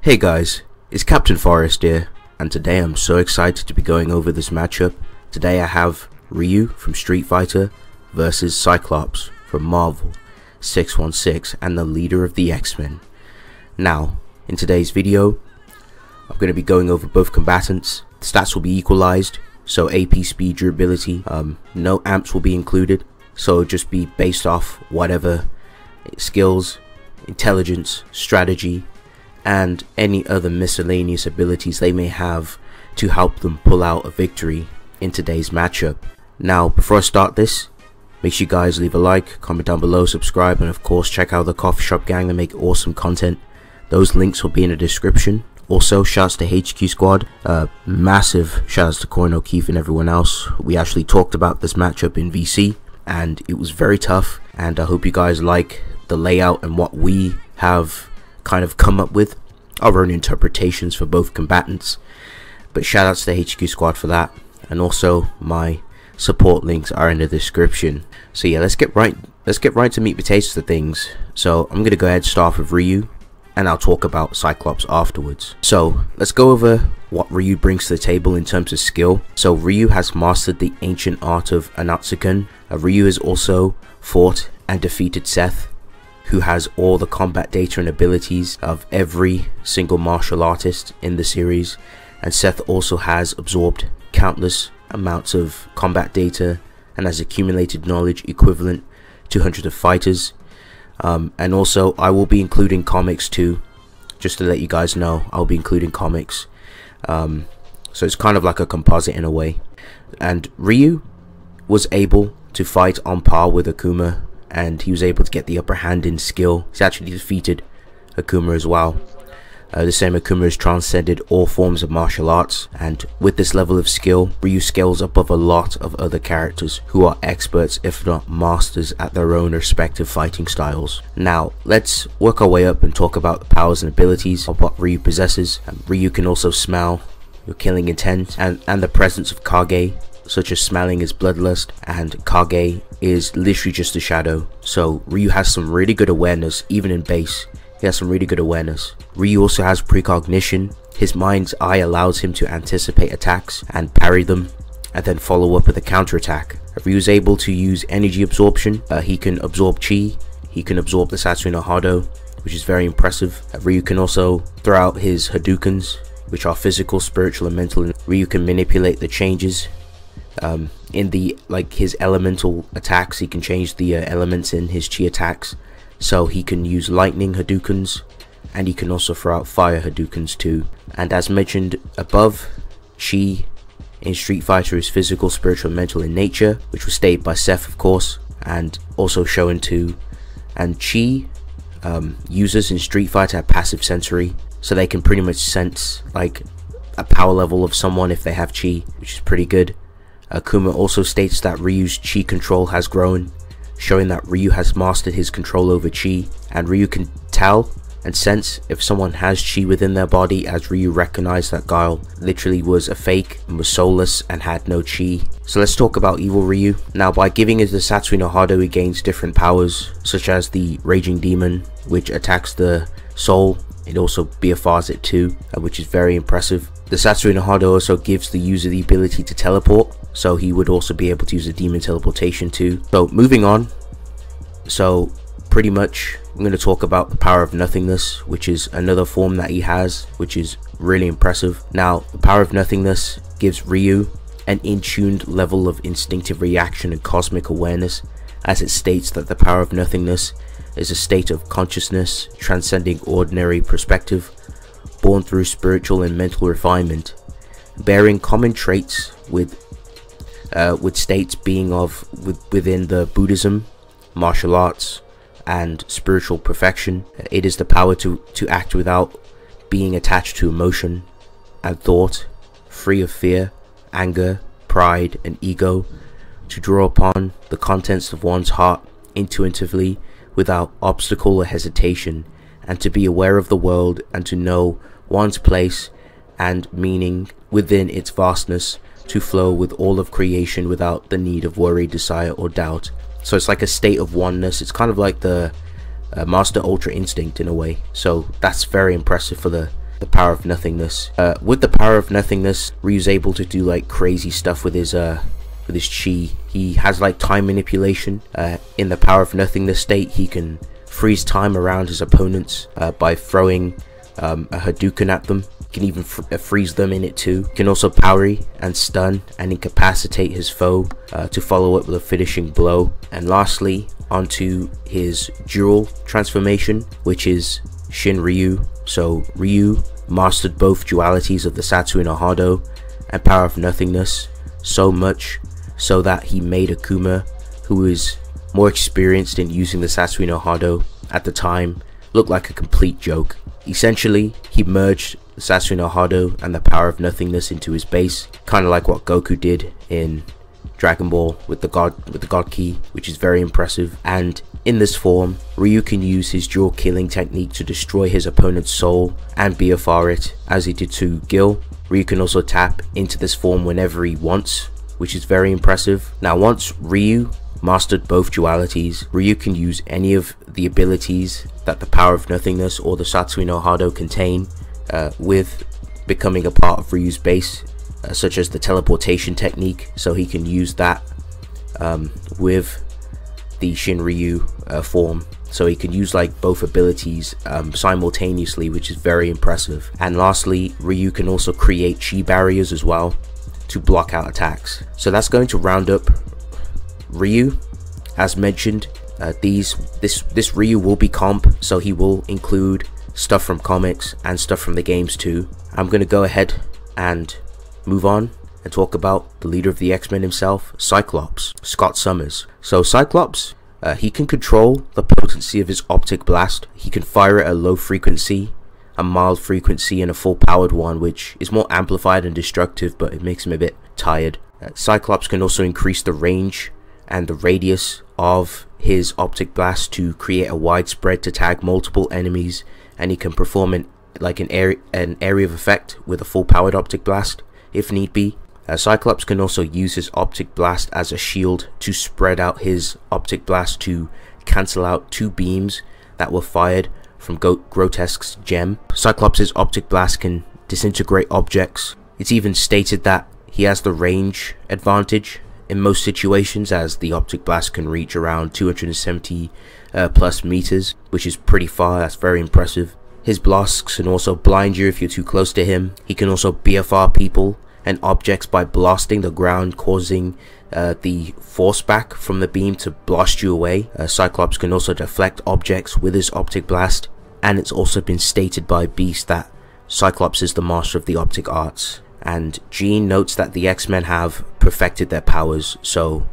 Hey guys, it's Captain Forest here, and today I'm so excited to be going over this matchup. Today I have Ryu from Street Fighter versus Cyclops from Marvel 616 and the leader of the X-Men. Now, in today's video, I'm going to be going over both combatants. The stats will be equalized, so AP, speed, durability, no amps will be included, so it'll just be based off whatever skills, intelligence, strategy, and any other miscellaneous abilities they may have to help them pull out a victory in today's matchup. Now, before I start this, make sure you guys leave a like, comment down below, subscribe, and of course check out the Coffee Shop Gang. They make awesome content. Those links will be in the description. Also, shouts to HQ Squad, massive shouts to Korin O'Keefe and everyone else. We actually talked about this matchup in VC, and it was very tough, and I hope you guys like the layout and what we have kind of come up with our own interpretations for both combatants. But shout outs to the HQ Squad for that, and also my support links are in the description. So yeah, let's get right to meat potatoes to things. So I'm gonna go ahead and start with Ryu, and I'll talk about Cyclops afterwards. So let's go over what Ryu brings to the table in terms of skill. So Ryu has mastered the ancient art of Anatsuken. Ryu has also fought and defeated Seth, who has all the combat data and abilities of every single martial artist in the series, and Seth also has absorbed countless amounts of combat data and has accumulated knowledge equivalent to hundreds of fighters. And also, I will be including comics too, just to let you guys know. I'll be including comics, so it's kind of like a composite in a way. And Ryu was able to fight on par with Akuma, and he was able to get the upper hand in skill. He's actually defeated Akuma as well. The same Akuma has transcended all forms of martial arts, and with this level of skill, Ryu scales above a lot of other characters who are experts, if not masters, at their own respective fighting styles. Now, let's work our way up and talk about the powers and abilities of what Ryu possesses. Ryu can also smell your killing intent and the presence of Kage, such as smelling his bloodlust, and Kage is literally just a shadow. So Ryu has some really good awareness. Even in base, he has some really good awareness. Ryu also has precognition. His mind's eye allows him to anticipate attacks and parry them, and then follow up with a counterattack. Ryu is able to use energy absorption. He can absorb chi, he can absorb the Satsui no Hado, which is very impressive. Ryu can also throw out his Hadoukens, which are physical, spiritual, and mental. Ryu can manipulate the changes in his elemental attacks. He can change the elements in his chi attacks, so he can use lightning Hadoukens, and he can also throw out fire Hadoukens too. And as mentioned above, chi in Street Fighter is physical, spiritual, and mental in nature, which was stated by Seth, of course, and also shown too. And chi users in Street Fighter have passive sensory, so they can pretty much sense like a power level of someone if they have chi, which is pretty good. Akuma also states that Ryu's chi control has grown, showing that Ryu has mastered his control over chi. And Ryu can tell and sense if someone has chi within their body, as Ryu recognized that Guile literally was a fake and was soulless and had no chi. So let's talk about Evil Ryu. Now, by giving his the Satsui no Hado, he gains different powers, such as the Raging Demon, which attacks the soul. It also BFRs it too, which is very impressive. The Satsui no Hado also gives the user the ability to teleport, so he would also be able to use a demon teleportation too. So moving on, so pretty much I'm going to talk about the Power of Nothingness, which is another form that he has, which is really impressive. Now, the Power of Nothingness gives Ryu an in-tuned level of instinctive reaction and cosmic awareness, as it states that the Power of Nothingness is a state of consciousness transcending ordinary perspective, born through spiritual and mental refinement, bearing common traits with states being within the Buddhism, martial arts, and spiritual perfection. It is the power to act without being attached to emotion and thought, free of fear, anger, pride, and ego, to draw upon the contents of one's heart intuitively without obstacle or hesitation, and to be aware of the world and to know one's place and meaning within its vastness, to flow with all of creation without the need of worry, desire, or doubt. So it's like a state of oneness. It's kind of like the Master Ultra Instinct in a way. So that's very impressive for the the Power of Nothingness. With the Power of Nothingness, Ryu's able to do like crazy stuff with his chi. He has like time manipulation. In the Power of Nothingness state, he can freeze time around his opponents by throwing a Hadouken at them. He can even freeze them in it too. He can also parry and stun and incapacitate his foe to follow up with a finishing blow. And lastly, onto his dual transformation, which is Shin Ryu. So Ryu mastered both dualities of the Satsui no Hado and Power of Nothingness so much so that he made Akuma, who is more experienced in using the Satsui no Hado at the time, look like a complete joke. Essentially, he merged the Satsui no Hado and the Power of Nothingness into his base, kind of like what Goku did in Dragon Ball with the God Ki, which is very impressive. And in this form, Ryu can use his dual killing technique to destroy his opponent's soul and BFR it, as he did to Gil. Ryu can also tap into this form whenever he wants, which is very impressive. Now, once Ryu mastered both dualities, Ryu can use any of the abilities that the Power of Nothingness or the Satsui no Hado contain, with becoming a part of Ryu's base, such as the teleportation technique. So he can use that with the Shin Ryu form. So he can use like both abilities simultaneously, which is very impressive. And lastly, Ryu can also create chi barriers as well to block out attacks. So that's going to round up Ryu. As mentioned, this Ryu will be comp, so he will include stuff from comics and stuff from the games too. I'm going to go ahead and move on and talk about the leader of the X-Men himself, Cyclops, Scott Summers. So Cyclops, he can control the potency of his optic blast. He can fire at a low frequency, a mild frequency, and a full powered one, which is more amplified and destructive, but it makes him a bit tired. Cyclops can also increase the range and the radius of his optic blast to create a widespread to tag multiple enemies, and he can perform an area of effect with a full powered optic blast if need be. Cyclops can also use his optic blast as a shield to spread out his optic blast to cancel out two beams that were fired from Grotesque's gem. Cyclops' optic blast can disintegrate objects. It's even stated that he has the range advantage in most situations, as the optic blast can reach around 270 plus meters, which is pretty far. That's very impressive. His blasts can also blind you if you're too close to him. He can also BFR people and objects by blasting the ground, causing the force back from the beam to blast you away. Cyclops can also deflect objects with his optic blast, and it's also been stated by Beast that Cyclops is the master of the optic arts. And Jean notes that the X-Men have perfected their powers, so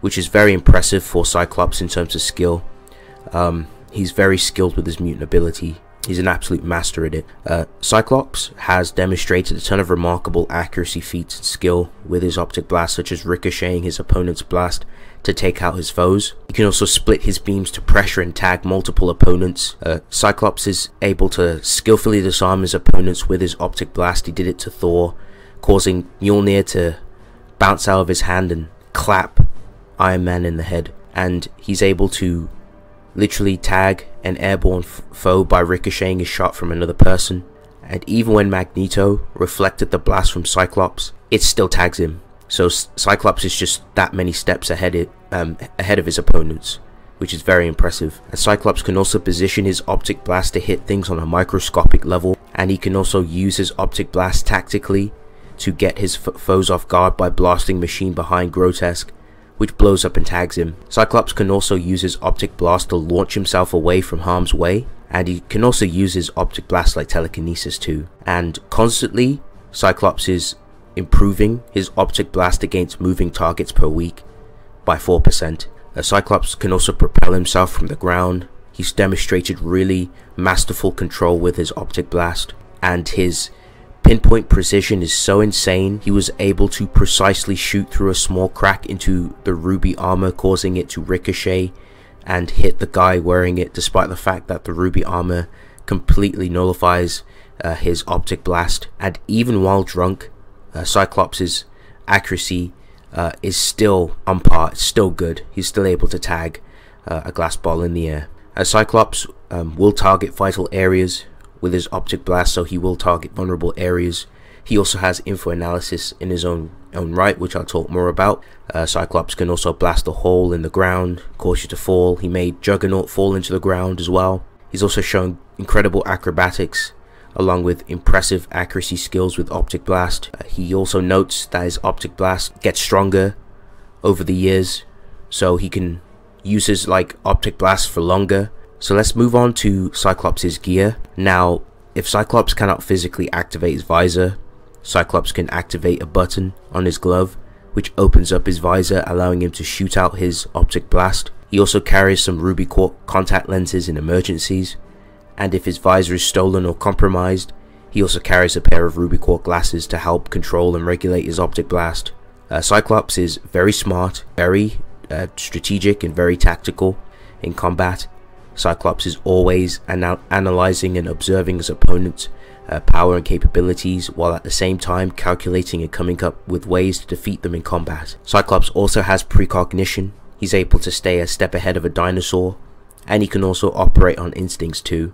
which is very impressive for Cyclops in terms of skill. He's very skilled with his mutant ability. He's an absolute master at it. Cyclops has demonstrated a ton of remarkable accuracy feats and skill with his optic blast, such as ricocheting his opponent's blast to take out his foes. He can also split his beams to pressure and tag multiple opponents. Cyclops is able to skillfully disarm his opponents with his optic blast. He did it to Thor, causing Mjolnir to bounce out of his hand and clap Iron Man in the head. And he's able to literally tag an airborne foe by ricocheting his shot from another person. And even when Magneto reflected the blast from Cyclops, it still tags him. So Cyclops is just that many steps ahead of his opponents, which is very impressive. And Cyclops can also position his optic blast to hit things on a microscopic level, and he can also use his optic blast tactically to get his foes off guard by blasting Machine behind Grotesque, which blows up and tags him. Cyclops can also use his optic blast to launch himself away from harm's way, and he can also use his optic blast like telekinesis too. And constantly, Cyclops is improving his optic blast against moving targets per week by 4%. Cyclops can also propel himself from the ground. He's demonstrated really masterful control with his optic blast, and his pinpoint precision is so insane. He was able to precisely shoot through a small crack into the ruby armor, causing it to ricochet and hit the guy wearing it, despite the fact that the ruby armor completely nullifies his optic blast. And even while drunk, Cyclops' accuracy is still on par. It's still good. He's still able to tag a glass ball in the air. Cyclops will target vital areas with his optic blast, so he will target vulnerable areas. He also has info analysis in his own right, which I'll talk more about. Cyclops can also blast a hole in the ground, cause you to fall. He made Juggernaut fall into the ground as well. He's also shown incredible acrobatics, along with impressive accuracy skills with optic blast. He also notes that his optic blast gets stronger over the years, so he can use his optic blast for longer. So let's move on to Cyclops' gear. Now, if Cyclops cannot physically activate his visor, Cyclops can activate a button on his glove, which opens up his visor, allowing him to shoot out his optic blast. He also carries some ruby quartz contact lenses in emergencies, and if his visor is stolen or compromised, he also carries a pair of ruby quartz glasses to help control and regulate his optic blast. Cyclops is very smart, very strategic, and very tactical in combat. Cyclops is always analyzing and observing his opponent's power and capabilities, while at the same time calculating and coming up with ways to defeat them in combat. Cyclops also has precognition. He's able to stay a step ahead of a dinosaur, and he can also operate on instincts too.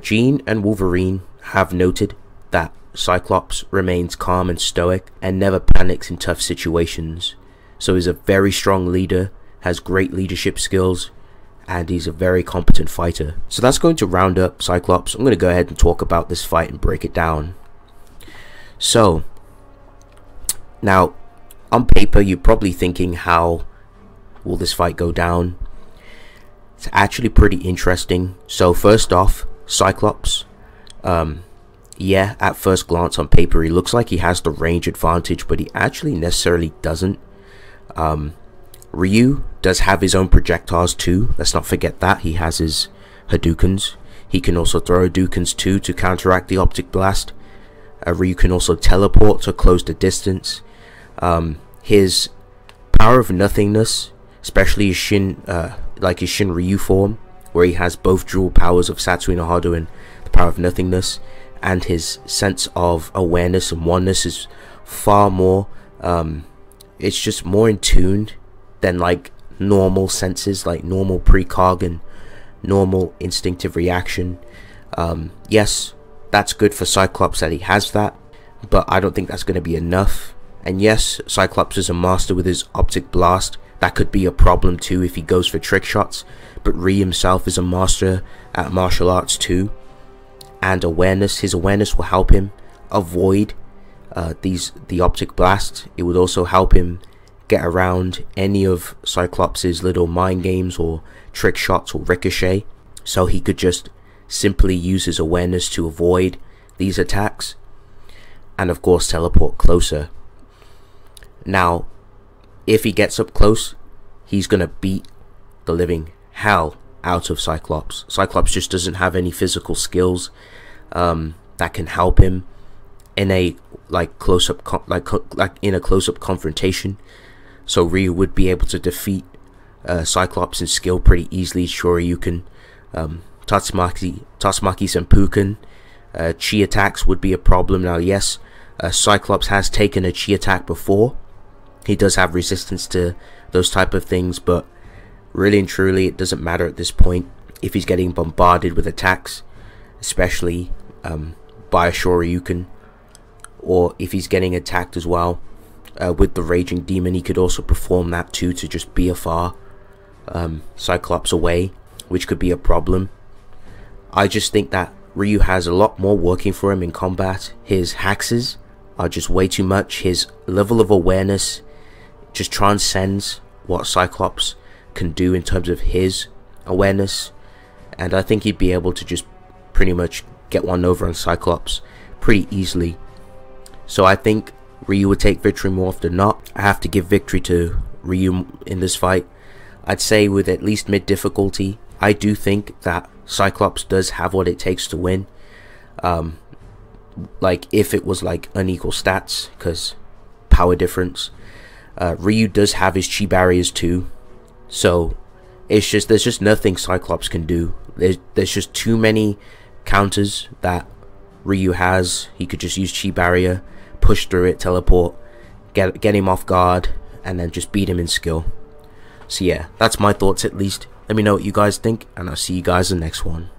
Jean and Wolverine have noted that Cyclops remains calm and stoic and never panics in tough situations, so he's a very strong leader, has great leadership skills, and he's a very competent fighter. So that's going to round up Cyclops. I'm going to go ahead and talk about this fight and break it down. So, now, on paper, you're probably thinking, how will this fight go down? It's actually pretty interesting. So first off, Cyclops, yeah, at first glance on paper, he looks like he has the range advantage, but he actually necessarily doesn't. Ryu does have his own projectiles too, let's not forget that. He has his Hadoukens. He can also throw Hadoukens too to counteract the optic blast. Ryu can also teleport to close the distance. His Power of Nothingness, especially his Shin Ryu form, where he has both dual powers of Satsui no Hado and the Power of Nothingness, and his sense of awareness and oneness is far more, it's just more in tune than normal senses, normal precog and normal instinctive reaction. Yes, that's good for Cyclops that he has that, but I don't think that's going to be enough. And yes, Cyclops is a master with his optic blast. That could be a problem too if he goes for trick shots, but Ryu himself is a master at martial arts too, and awareness, his awareness will help him avoid the optic blast. It would also help him get around any of Cyclops's little mind games or trick shots or ricochet, so he could just simply use his awareness to avoid these attacks, and of course teleport closer. Now, if he gets up close, he's gonna beat the living hell out of Cyclops. Cyclops just doesn't have any physical skills that can help him in a close-up confrontation. So Ryu would be able to defeat Cyclops in skill pretty easily. Sure, you can Tatsumaki Senpuken. Chi attacks would be a problem. Now, yes, Cyclops has taken a chi attack before. He does have resistance to those type of things, but really and truly, it doesn't matter at this point if he's getting bombarded with attacks, especially by a Shoryuken, or if he's getting attacked as well. With the Raging Demon, he could also perform that too, to just be a far Cyclops away, which could be a problem. I just think that Ryu has a lot more working for him in combat. His hacks are just way too much. His level of awareness just transcends what Cyclops can do in terms of his awareness, and I think he'd be able to just pretty much get one over on Cyclops pretty easily. So I think Ryu would take victory more often than not. I have to give victory to Ryu in this fight. I'd say with at least mid difficulty. I do think that Cyclops does have what it takes to win. If it was unequal stats, because power difference. Ryu does have his chi barriers too, so it's just there's just nothing Cyclops can do. There's just too many counters that Ryu has. He could just use chi barrier, push through it, teleport, get him off guard, and then just beat him in skill. So yeah, that's my thoughts at least. Let me know what you guys think, and I'll see you guys in the next one.